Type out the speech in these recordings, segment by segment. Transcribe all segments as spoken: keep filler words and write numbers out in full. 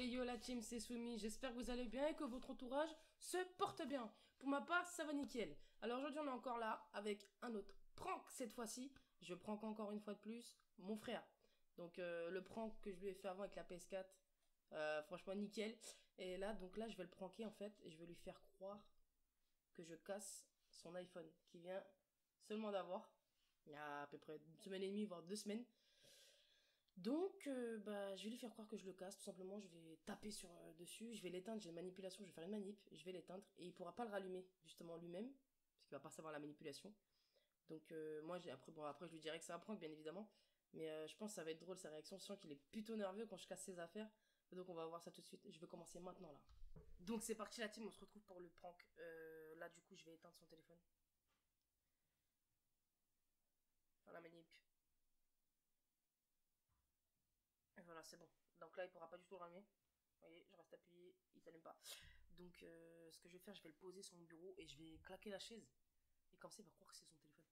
et yo la team, c'est Swimmy, j'espère que vous allez bien et que votre entourage se porte bien. Pour ma part, ça va nickel. Alors aujourd'hui, on est encore là avec un autre prank cette fois-ci. Je prank encore une fois de plus mon frère. Donc euh, le prank que je lui ai fait avant avec la P S quatre, euh, franchement nickel. Et là, donc là, je vais le pranker en fait et je vais lui faire croire que je casse son iPhone qui vient seulement d'avoir il y a à peu près une semaine et demie, voire deux semaines. Donc, euh, bah, je vais lui faire croire que je le casse, tout simplement, je vais taper sur, euh, dessus, je vais l'éteindre, j'ai une manipulation, je vais faire une manip, je vais l'éteindre, et il pourra pas le rallumer, justement, lui-même, parce qu'il va pas savoir la manipulation. Donc, euh, moi, après, bon, après, je lui dirai que c'est un prank, bien évidemment, mais euh, je pense que ça va être drôle, sa réaction, je sens qu'il est plutôt nerveux quand je casse ses affaires, donc on va voir ça tout de suite, je vais commencer maintenant, là. Donc, c'est parti, la team, on se retrouve pour le prank. Euh, là, du coup, je vais éteindre son téléphone. Faire la manip. Et voilà, c'est bon. Donc là, il pourra pas du tout le rallumer. Vous voyez, je reste appuyé, il s'allume pas. Donc, euh, ce que je vais faire, je vais le poser sur mon bureau et je vais claquer la chaise. Et comme ça, il va croire que c'est son téléphone.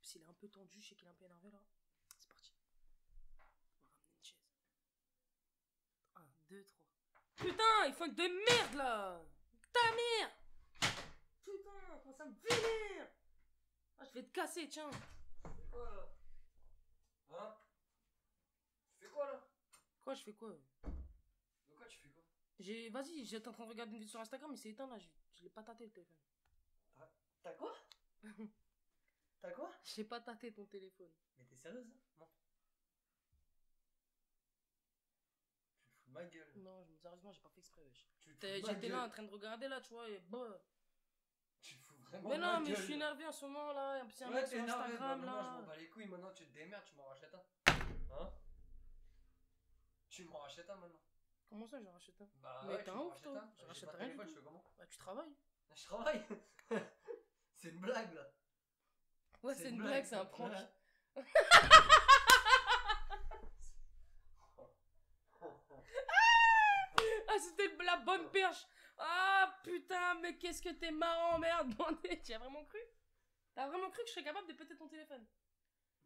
S'il est un peu tendu, je sais qu'il est un peu énervé là. C'est parti. On va ramener une chaise. un, deux, trois. Putain, ils font de merde là! Ta merde! Putain, comment ça me vénère! Ah, je vais te casser, tiens! C'est quoi là? Hein? Tu fais quoi là? Quoi je fais quoi? De quoi tu fais quoi? J'ai... Vas-y, j'étais en train de regarder une vidéo sur Instagram, mais c'est éteint là, je, je l'ai pas tâté le téléphone. T'as quoi? T'as quoi? J'ai pas tâté ton téléphone. Mais t'es sérieuse hein? Non. Tu me fous de ma gueule. Non, sérieusement, j'ai pas fait exprès, wesh. J'étais là en train de regarder là, tu vois, et bah. Tu te fous vraiment de ma gueule. Mais non, mais je suis énervé en ce moment là, un petit mec sur Instagram là. Je m'en bats les couilles, maintenant tu te démerdes, tu m'en rachètes un. Hein? Tu m'en rachètes un maintenant. Comment ça, je rachète un? Bah, mais ouais, t'es un ouf, toi. Je rachète un téléphone, je fais comment? Bah, tu travailles. Je travaille. C'est une blague, là. Ouais, c'est une blague, c'est un prank. Ah, c'était la bonne perche. Ah, putain, mais qu'est-ce que t'es marrant, merde. Tu as vraiment cru? T'as vraiment cru que je serais capable de péter ton téléphone?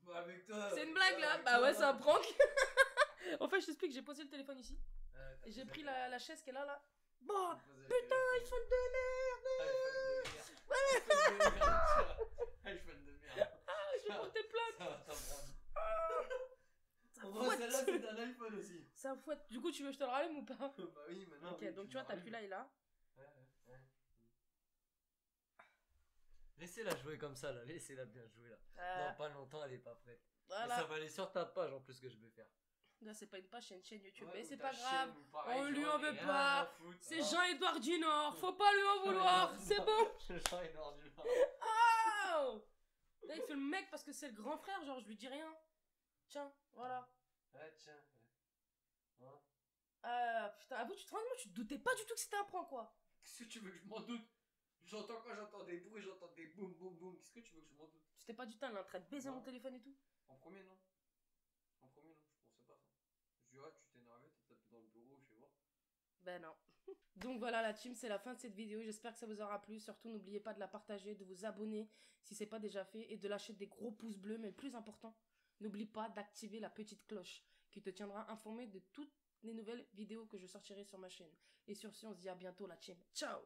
Bah, avec toi. C'est une blague, là. Bah, ouais, c'est un prank. En fait, je t'explique, j'ai posé le téléphone ici. Euh, et j'ai pris la, la chaise qui est là, là. Bon, putain, iPhone de merde. iPhone de merde. Ah, je vais porter plainte. Ça va t'en prendre. En vrai, celle-là, c'est un iPhone aussi. Ça fouette. Du coup, tu veux que je te le rallume ou pas? Bah oui, maintenant. Ok, donc tu vois, t'appuies là et là. Ouais, ouais, ouais. Laissez-la jouer comme ça, là. Laissez-la bien jouer, là. Euh... Non, pas longtemps, elle est pas prête. Voilà. Et ça va aller sur ta page, en plus, que je vais faire. Là, c'est pas une page, c'est une chaîne YouTube. Ouais, mais c'est pas grave, pareil, on lui en veut pas. C'est Jean-Edouard Du Nord, faut pas lui en vouloir, c'est bon. Jean-Edouard Du Nord. Oh là, il fait le mec parce que c'est le grand frère, genre je lui dis rien. Tiens, voilà. Ouais, tiens. Ouais. Euh, putain, avoue, tu te rends compte, tu te doutais pas du tout que c'était un prank, quoi. Qu'est-ce que tu veux que je m'en doute? J'entends quoi? J'entends des bruits, j'entends des boum boum boum. Qu'est-ce que tu veux que je m'en doute? Tu t'es pas du temps, là, en train de baiser non. Mon téléphone et tout. En premier, non. En premier, non. Tu vois, tu t'es énervé, t'es tapé dans le bureau, je sais pas. Ben non. Donc voilà la team, c'est la fin de cette vidéo. J'espère que ça vous aura plu. Surtout, n'oubliez pas de la partager, de vous abonner si c'est pas déjà fait et de lâcher des gros pouces bleus. Mais le plus important, n'oublie pas d'activer la petite cloche qui te tiendra informé de toutes les nouvelles vidéos que je sortirai sur ma chaîne. Et sur ce, on se dit à bientôt la team. Ciao!